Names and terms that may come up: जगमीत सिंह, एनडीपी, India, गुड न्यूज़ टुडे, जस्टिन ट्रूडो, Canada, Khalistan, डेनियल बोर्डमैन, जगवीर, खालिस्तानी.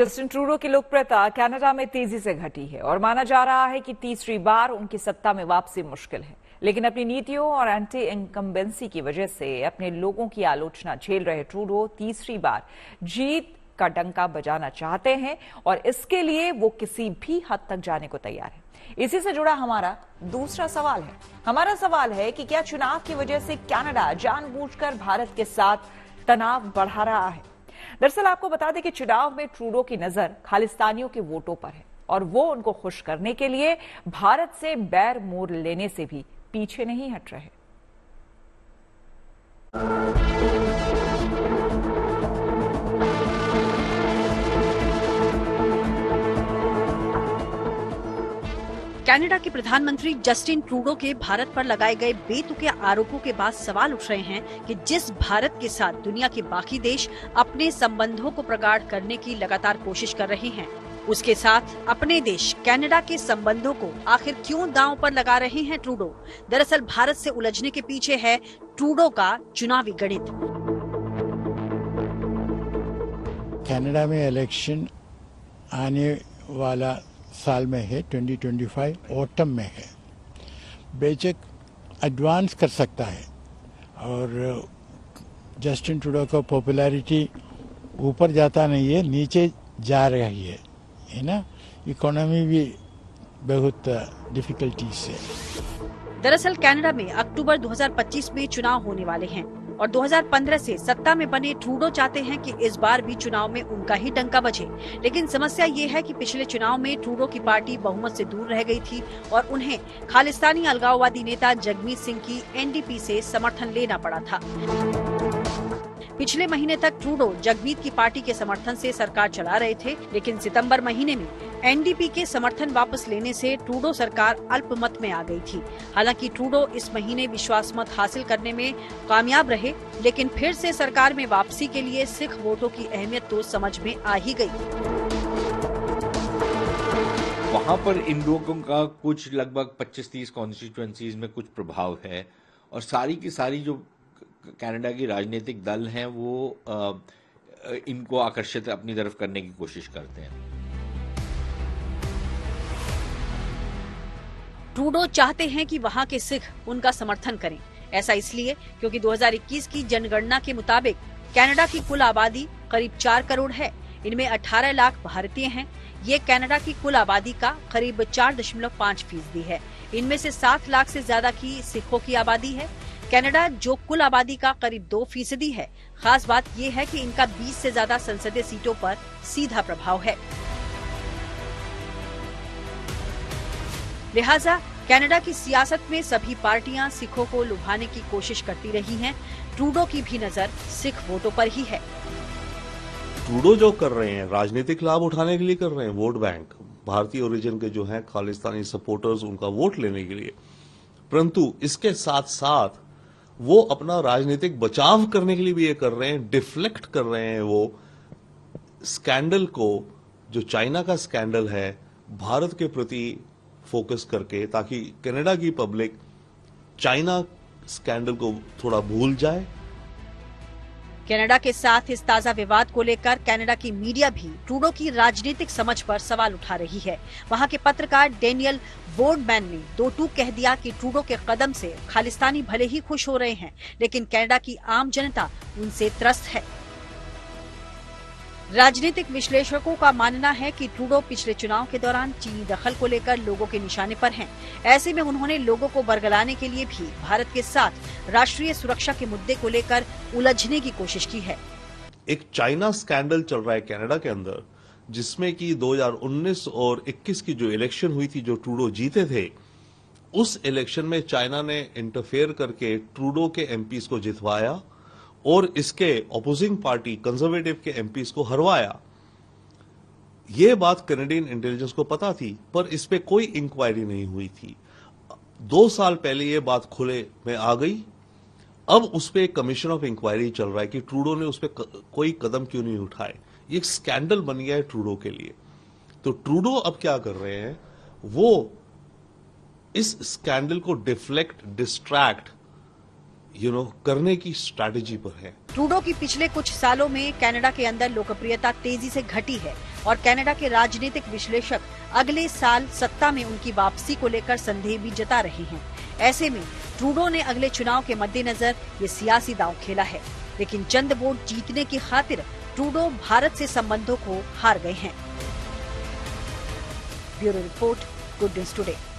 जस्टिन ट्रूडो की लोकप्रियता कनाडा में तेजी से घटी है और माना जा रहा है कि तीसरी बार उनकी सत्ता में वापसी मुश्किल है, लेकिन अपनी नीतियों और एंटी इनकम्बेंसी की वजह से अपने लोगों की आलोचना झेल रहे ट्रूडो तीसरी बार जीत का डंका बजाना चाहते हैं और इसके लिए वो किसी भी हद तक जाने को तैयार है। इसी से जुड़ा हमारा दूसरा सवाल है। हमारा सवाल है कि क्या चुनाव की वजह से कनाडा जानबूझकर भारत के साथ तनाव बढ़ा रहा है। दरअसल आपको बता दें कि चुनाव में ट्रूडो की नजर खालिस्तानियों के वोटों पर है और वो उनको खुश करने के लिए भारत से बैर मोड़ लेने से भी पीछे नहीं हट रहे। कनाडा के प्रधानमंत्री जस्टिन ट्रूडो के भारत पर लगाए गए बेतुके आरोपों के बाद सवाल उठ रहे हैं कि जिस भारत के साथ दुनिया के बाकी देश अपने संबंधों को प्रगाढ़ करने की लगातार कोशिश कर रहे हैं, उसके साथ अपने देश कनाडा के संबंधों को आखिर क्यों दांव पर लगा रहे हैं ट्रूडो। दरअसल भारत से उलझने के पीछे है ट्रूडो का चुनावी गणित। कनाडा में इलेक्शन आने वाला साल में है, 2025 ऑटम में है। बेशक एडवांस कर सकता है और जस्टिन ट्रूडो का पॉपुलैरिटी ऊपर जाता नहीं है, नीचे जा रही है ना। इकोनॉमी भी बहुत डिफिकल्टीज है। दरअसल कनाडा में अक्टूबर 2025 में चुनाव होने वाले हैं और 2015 से सत्ता में बने ट्रूडो चाहते हैं कि इस बार भी चुनाव में उनका ही डंका बजे, लेकिन समस्या ये है कि पिछले चुनाव में ट्रूडो की पार्टी बहुमत से दूर रह गई थी और उन्हें खालिस्तानी अलगाववादी नेता जगमीत सिंह की एनडीपी से समर्थन लेना पड़ा था। पिछले महीने तक ट्रूडो जगवीर की पार्टी के समर्थन से सरकार चला रहे थे, लेकिन सितंबर महीने में एनडीपी के समर्थन वापस लेने से ट्रूडो सरकार अल्पमत में आ गई थी। हालांकि ट्रूडो इस महीने विश्वास मत हासिल करने में कामयाब रहे, लेकिन फिर से सरकार में वापसी के लिए सिख वोटों की अहमियत तो समझ में आ ही गई। वहाँ पर इन लोगों का कुछ लगभग 25-30 कॉन्स्टिट्यूएंसीज में कुछ प्रभाव है और सारी की सारी जो कनाडा की राजनीतिक दल हैं वो इनको आकर्षित अपनी तरफ करने की कोशिश करते हैं। ट्रूडो चाहते हैं कि वहां के सिख उनका समर्थन करें। ऐसा इसलिए क्योंकि 2021 की जनगणना के मुताबिक कनाडा की कुल आबादी करीब 4 करोड़ है। इनमें 18 लाख भारतीय हैं। ये कनाडा की कुल आबादी का करीब 4.5% है। इनमें से 7 लाख से ज्यादा की सिखों की आबादी है। कनाडा जो कुल आबादी का करीब 2% है। खास बात ये है कि इनका 20 से ज्यादा संसदीय सीटों पर सीधा प्रभाव है। लिहाजा कनाडा की सियासत में सभी पार्टियां सिखों को लुभाने की कोशिश करती रही हैं। ट्रूडो की भी नजर सिख वोटों पर ही है। ट्रूडो जो कर रहे हैं राजनीतिक लाभ उठाने के लिए कर रहे हैं। वोट बैंक भारतीय ओरिजिन के जो हैं खालिस्तानी सपोर्टर्स उनका वोट लेने के लिए, परंतु इसके साथ साथ वो अपना राजनीतिक बचाव करने के लिए भी ये कर रहे हैं। डिफ्लेक्ट कर रहे हैं वो स्कैंडल को, जो चाइना का स्कैंडल है, भारत के प्रति फोकस करके, ताकि कनाडा की पब्लिक चाइना स्कैंडल को थोड़ा भूल जाए। कनाडा के साथ इस ताजा विवाद को लेकर कनाडा की मीडिया भी ट्रूडो की राजनीतिक समझ पर सवाल उठा रही है। वहां के पत्रकार डेनियल बोर्डमैन ने दो टूक कह दिया कि ट्रूडो के कदम से खालिस्तानी भले ही खुश हो रहे हैं, लेकिन कनाडा की आम जनता उनसे त्रस्त है। राजनीतिक विश्लेषकों का मानना है कि ट्रूडो पिछले चुनाव के दौरान चीनी दखल को लेकर लोगों के निशाने पर हैं। ऐसे में उन्होंने लोगों को बरगलाने के लिए भी भारत के साथ राष्ट्रीय सुरक्षा के मुद्दे को लेकर उलझने की कोशिश की है। एक चाइना स्कैंडल चल रहा है कनाडा के अंदर, जिसमें कि 2019 और 21 की जो इलेक्शन हुई थी, जो ट्रूडो जीते थे, उस इलेक्शन में चाइना ने इंटरफेयर करके ट्रूडो के एमपीज को जितवाया और इसके ऑपोजिंग पार्टी कंजर्वेटिव के एमपीज को हरवाया। यह बात कैनेडियन इंटेलिजेंस को पता थी, पर इस पे कोई इंक्वायरी नहीं हुई थी। 2 साल पहले यह बात खुले में आ गई। अब उस पे कमीशन ऑफ इंक्वायरी चल रहा है कि ट्रूडो ने उस पे कोई कदम क्यों नहीं उठाए। ये स्कैंडल बन गया है ट्रूडो के लिए। तो ट्रूडो अब क्या कर रहे हैं, वो इस स्कैंडल को डिफ्लेक्ट, डिस्ट्रैक्ट करने की स्ट्रैटेजी पर है। ट्रूडो की पिछले कुछ सालों में कनाडा के अंदर लोकप्रियता तेजी से घटी है। और कनाडा के राजनीतिक विश्लेषक अगले साल सत्ता में उनकी वापसी को लेकर संदेह भी जता रहे हैं। ऐसे में ट्रूडो ने अगले चुनाव के मद्देनजर ये सियासी दांव खेला है, लेकिन चंद वोट जीतने की खातिर ट्रूडो भारत से संबंधों को हार गए हैं। Bureau report, good news today.